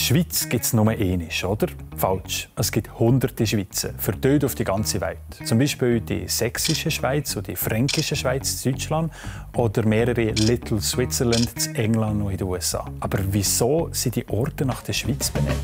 Schweiz gibt es nur einmal, oder? Falsch. Es gibt hunderte Schweizer, verteilt auf die ganze Welt. Zum Beispiel die Sächsische Schweiz und die Fränkische Schweiz in Deutschland oder mehrere Little Switzerland in England und in den USA. Aber wieso sind die Orte nach der Schweiz benannt?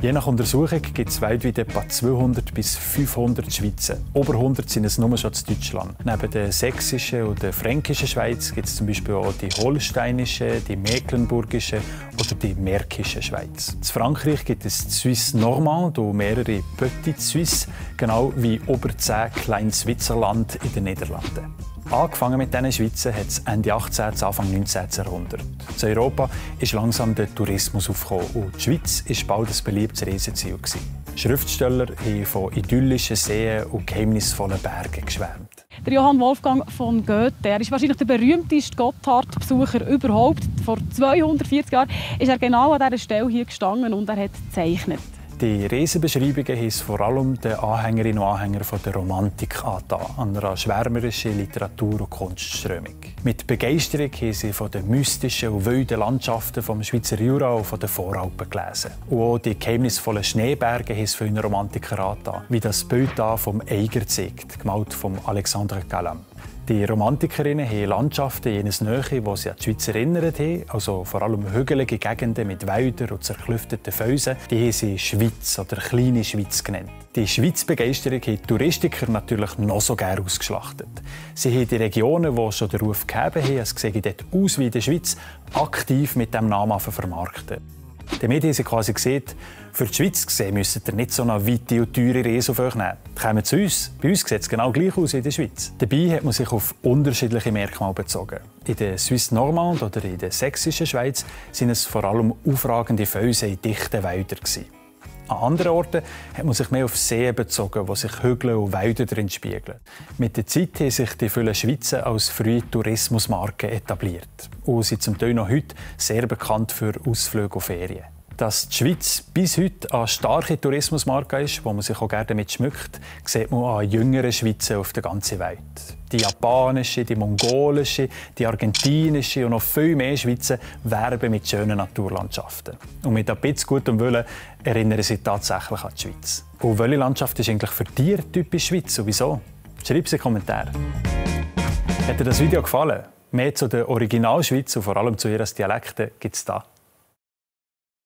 Je nach Untersuchung gibt es weltweit etwa 200 bis 500 Schweizer. Über 100 sind es nur schon in Deutschland. Neben der sächsischen und der fränkischen Schweiz gibt es zum Beispiel auch die holsteinische, die mecklenburgische oder die märkische Schweiz. In Frankreich gibt es die Suisse Normande und mehrere Petite Suisse, genau wie über 10 kleine Switzerland in den Niederlanden. Angefangen mit diesen Schweizer hat es Ende 18. Anfang 19. Jahrhundert. In Europa ist langsam der Tourismus aufgekommen und die Schweiz war bald ein beliebtes Reiseziel. Schriftsteller haben von idyllischen Seen und geheimnisvollen Bergen geschwärmt. Der Johann Wolfgang von Goethe, er ist wahrscheinlich der berühmteste Gotthard-Besucher überhaupt. Vor 240 Jahren ist er genau an dieser Stelle hier gestanden und er hat gezeichnet. Die Reisebeschreibungen haben vor allem den Anhängerinnen und Anhängern der Romantik angetan, einer schwärmerischen Literatur- und Kunstströmung. Mit Begeisterung haben sie von den mystischen und wilden Landschaften vom Schweizer Jura und von den Voralpen gelesen. Und auch die geheimnisvollen Schneeberge haben es für einen Romantiker angetan, wie das Bild hier vom Eigerzelt, gemalt von Alexandre Calam. Die Romantikerinnen haben Landschaften jenes Nähe, wo sie an die Schweiz erinnert haben, also vor allem hügelige Gegenden mit Wäldern und zerklüfteten Felsen, die haben sie Schweiz oder kleine Schweiz genannt. Die Schweizbegeisterung haben die Touristiker natürlich noch so gerne ausgeschlachtet. Sie haben die Regionen, die schon den Ruf gegeben haben, es sieht dort aus wie in der Schweiz, aktiv mit diesem Namen vermarktet. Damit haben sie quasi gesagt, für die Schweiz gesehen müsst ihr nicht so eine weite und teure Reise auf euch nehmen. Kommt zu uns. Bei uns sieht es genau gleich aus wie in der Schweiz. Dabei hat man sich auf unterschiedliche Merkmale bezogen. In der Suisse Normande oder in der Sächsischen Schweiz waren es vor allem aufragende Felsen in dichten Wäldern. An anderen Orten hat man sich mehr auf Seen bezogen, wo sich Hügel und Wälder drin spiegeln. Mit der Zeit haben sich die vielen Schweizer als frühe Tourismusmarken etabliert und sind zum Teil noch heute sehr bekannt für Ausflüge und Ferien. Dass die Schweiz bis heute eine starke Tourismusmarke ist, wo man sich auch gerne damit schmückt, sieht man an jüngeren Schweizern auf der ganzen Welt. Die japanische, die mongolische, die argentinische und noch viel mehr Schweizer werben mit schönen Naturlandschaften. Und mit ein bisschen gutem Willen erinnern sie tatsächlich an die Schweiz. Und welche Landschaft ist eigentlich für dich typisch Schweiz und wieso? Schreib es in den Kommentaren. Hat dir das Video gefallen? Mehr zu der Originalschweiz und vor allem zu ihren Dialekten gibt es hier.